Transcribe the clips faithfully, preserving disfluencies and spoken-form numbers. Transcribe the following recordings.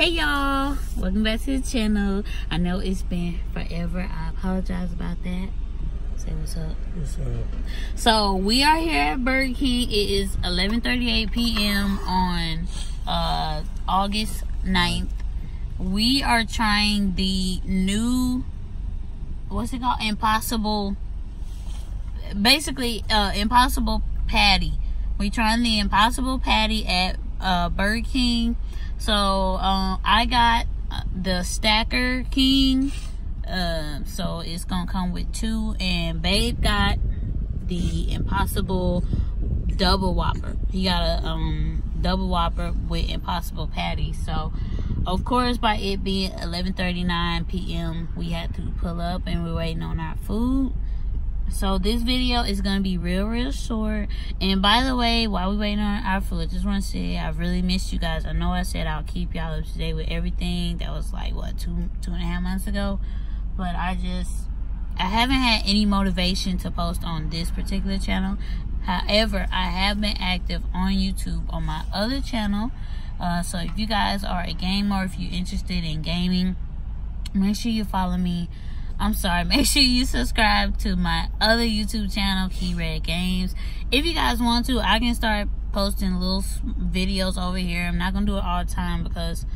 Hey y'all, welcome back to the channel. I know it's been forever. I apologize about that. Say what's up. What's up? So we are here at Burger King. It is eleven thirty-eight p m on uh, August ninth. We are trying the new, what's it called? Impossible, basically uh, Impossible Patty. We're trying the Impossible Patty at uh, Burger King. So um, I got the Stacker King, uh, so it's gonna come with two, and Babe got the Impossible Double Whopper. He got a um, Double Whopper with Impossible Patty. So of course, by it being eleven thirty-nine p m, we had to pull up, and we're waiting on our food. So this video is gonna be real real short. And by the way, while we waiting on our food, I just want to say I really missed you guys. I know I said I'll keep y'all up to date with everything. That was like what, two two and a half months ago, but I just I haven't had any motivation to post on this particular channel. However, I have been active on YouTube on my other channel, uh, so if you guys are a gamer, if you're interested in gaming, make sure you follow me. I'm sorry, make sure you subscribe to my other YouTube channel, Key Red Games. If you guys want to, I can start posting little videos over here. I'm not going to do it all the time because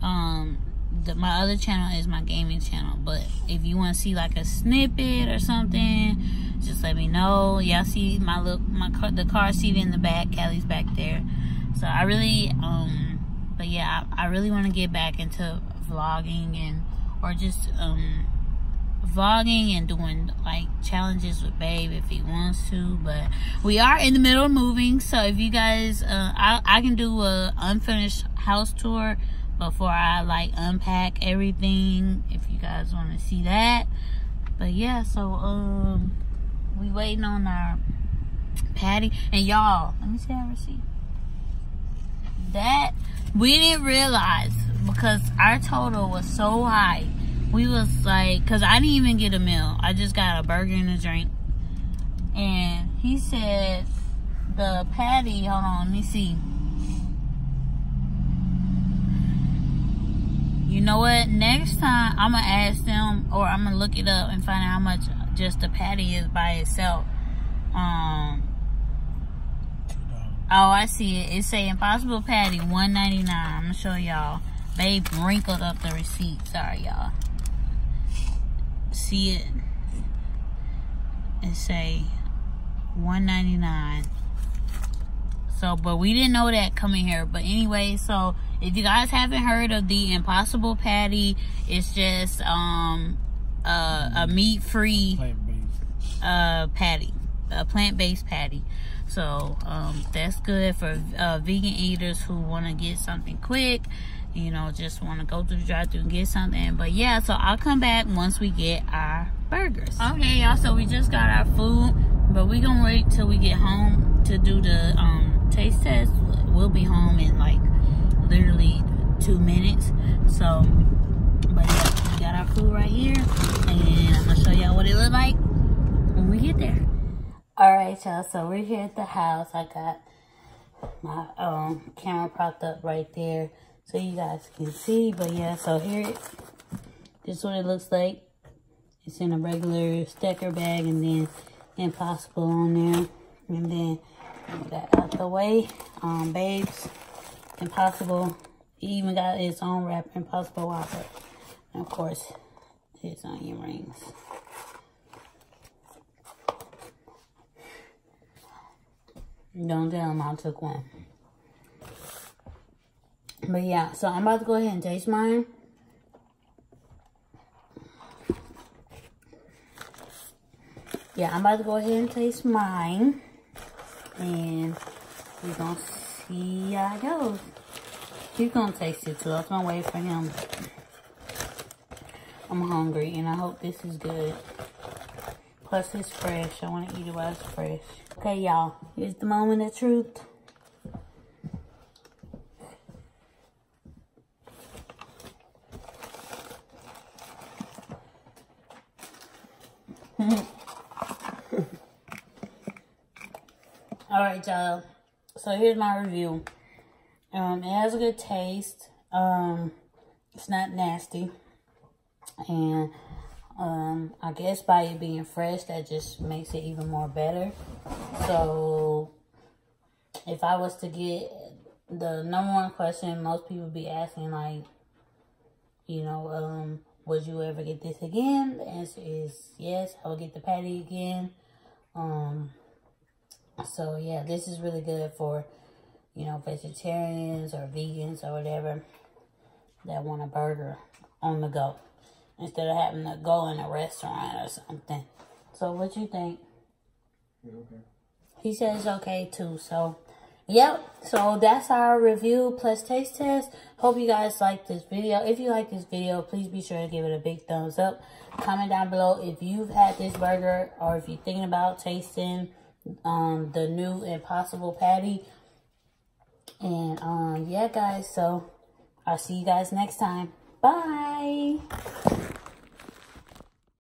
um, the, my other channel is my gaming channel. But if you want to see like a snippet or something, just let me know. Y'all see my look, my car, the car seat in the back. Callie's back there. So I really, um, but yeah, I, I really want to get back into vlogging and, or just, um, vlogging and doing like challenges with Babe if he wants to. But we are in the middle of moving, so if you guys uh i, I can do a unfinished house tour before I like unpack everything if you guys want to see that. But yeah, so um we waiting on our patty. And y'all, let me see our receipt that we didn't realize, because our total was so high. We was like, because I didn't even get a meal. I just got a burger and a drink. And he said the patty, hold on, let me see. You know what? Next time, I'm going to ask them, or I'm going to look it up and find out how much just the patty is by itself. Um. Oh, I see it. It say Impossible Patty, one ninety-nine. I'm going to show y'all. Babe wrinkled up the receipt. Sorry, y'all. See it and say one ninety-nine. So, but we didn't know that coming here. But anyway, so if you guys haven't heard of the Impossible Patty, it's just um uh, a meat-free uh patty, a plant-based patty. So um that's good for uh, vegan eaters who want to get something quick. You know, just want to go through the drive-thru and get something. But yeah, so I'll come back once we get our burgers. Okay, y'all, so we just got our food, but we gonna wait till we get home to do the um, taste test. We'll be home in like literally two minutes. So, but yeah, we got our food right here, and I'm gonna show y'all what it look like when we get there. All right, y'all, so we're here at the house. I got my um, camera propped up right there, so you guys can see. But yeah, so here, this is what it looks like. It's in a regular Stacker bag, and then Impossible on there. And then we got out the way, um, Babe's Impossible. It even got its own wrap, Impossible Whopper. And of course, his onion rings. Don't tell him I took one. But yeah, so I'm about to go ahead and taste mine. Yeah, I'm about to go ahead and taste mine. And we're going to see how it goes. He's going to taste it too. I was going to wait for him. I'm hungry, and I hope this is good. Plus, it's fresh. I want to eat it while it's fresh. Okay, y'all. Here's the moment of truth. Alright, y'all, so here's my review. Um, it has a good taste. Um, It's not nasty. And um, I guess by it being fresh, that just makes it even more better. So if I was to get the number one question most people be asking, like, you know, um, would you ever get this again? The answer is yes, I will get the patty again. Um, so yeah, this is really good for, you know, vegetarians or vegans or whatever that want a burger on the go, instead of having to go in a restaurant or something. So what you think? Yeah, okay. He said it's okay too, so. Yep, so that's our review plus taste test. Hope you guys like this video. If you like this video, please be sure to give it a big thumbs up. Comment down below if you've had this burger or if you're thinking about tasting um, the new Impossible Patty. And um, yeah, guys, so I'll see you guys next time. Bye.